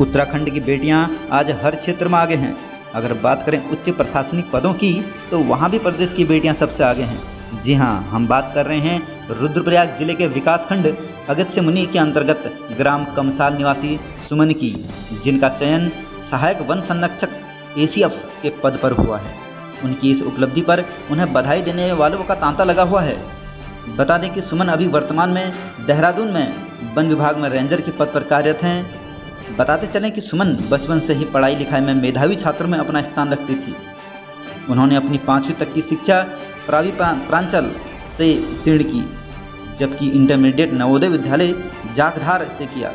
उत्तराखंड की बेटियां आज हर क्षेत्र में आगे हैं। अगर बात करें उच्च प्रशासनिक पदों की तो वहाँ भी प्रदेश की बेटियां सबसे आगे हैं। जी हाँ, हम बात कर रहे हैं रुद्रप्रयाग जिले के विकासखंड अगस्त्यमुनि के अंतर्गत ग्राम कमसाल निवासी सुमन की, जिनका चयन सहायक वन संरक्षक ACF के पद पर हुआ है। उनकी इस उपलब्धि पर उन्हें बधाई देने वालों का तांता लगा हुआ है। बता दें कि सुमन अभी वर्तमान में देहरादून में वन विभाग में रेंजर के पद पर कार्यरत हैं। बताते चलें कि सुमन बचपन से ही पढ़ाई लिखाई में मेधावी छात्रों में अपना स्थान रखती थी। उन्होंने अपनी 5वीं तक की शिक्षा प्रावी प्रांचल से उत्तीर्ण की, जबकि इंटरमीडिएट नवोदय विद्यालय जागधार से किया।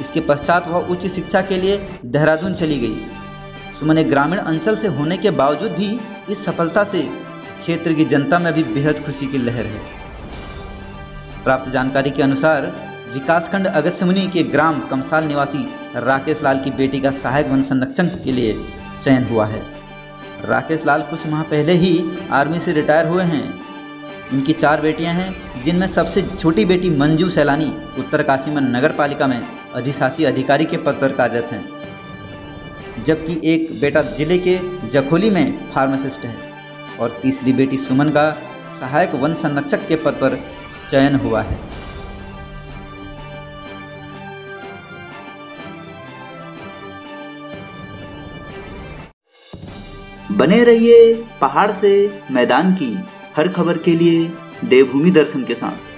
इसके पश्चात वह उच्च शिक्षा के लिए देहरादून चली गई। सुमन एक ग्रामीण अंचल से होने के बावजूद भी इस सफलता से क्षेत्र की जनता में भी बेहद खुशी की लहर है। प्राप्त जानकारी के अनुसार विकासखंड अगस्त्यमुनि के ग्राम कमसाल निवासी राकेश लाल की बेटी का सहायक वन संरक्षण के लिए चयन हुआ है। राकेश लाल कुछ माह पहले ही आर्मी से रिटायर हुए हैं। उनकी 4 बेटियां हैं, जिनमें सबसे छोटी बेटी मंजू सैलानी उत्तरकाशी में नगर पालिका में अधिशासी अधिकारी के पद पर कार्यरत हैं, जबकि एक बेटा जिले के जखोली में फार्मासिस्ट है और तीसरी बेटी सुमन का सहायक वन संरक्षक के पद पर चयन हुआ है। बने रहिए पहाड़ से मैदान की हर खबर के लिए देवभूमि दर्शन के साथ।